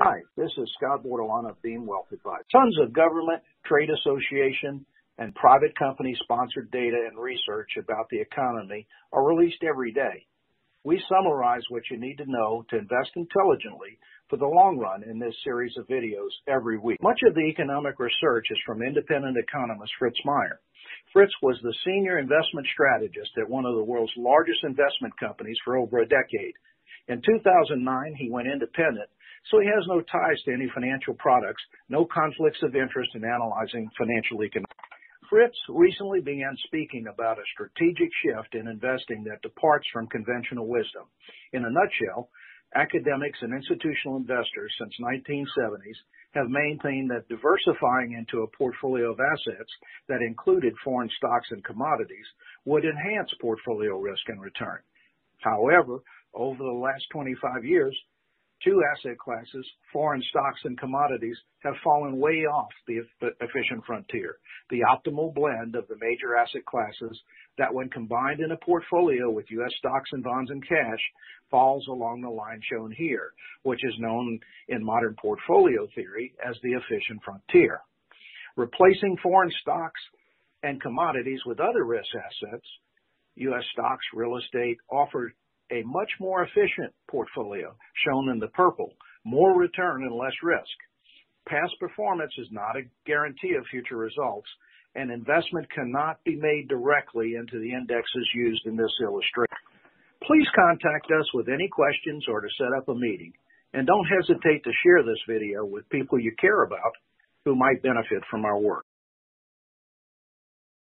Hi, this is Scott Bortolano of Beam Wealth Advisors. Tons of government, trade association, and private company-sponsored data and research about the economy are released every day. We summarize what you need to know to invest intelligently for the long run in this series of videos every week. Much of the economic research is from independent economist Fritz Meyer. Fritz was the senior investment strategist at one of the world's largest investment companies for over a decade. In 2009, he went independent, so he has no ties to any financial products, no conflicts of interest in analyzing financial economics. Fritz recently began speaking about a strategic shift in investing that departs from conventional wisdom. In a nutshell, academics and institutional investors since the 1970s have maintained that diversifying into a portfolio of assets that included foreign stocks and commodities would enhance portfolio risk and return. However, over the last 25 years, two asset classes, foreign stocks and commodities, have fallen way off the efficient frontier, the optimal blend of the major asset classes that, when combined in a portfolio with U.S. stocks and bonds and cash, falls along the line shown here, which is known in modern portfolio theory as the efficient frontier. Replacing foreign stocks and commodities with other risk assets, U.S. stocks, real estate, offer a much more efficient portfolio, shown in the purple, more return and less risk. Past performance is not a guarantee of future results, and investment cannot be made directly into the indexes used in this illustration. Please contact us with any questions or to set up a meeting, and don't hesitate to share this video with people you care about who might benefit from our work.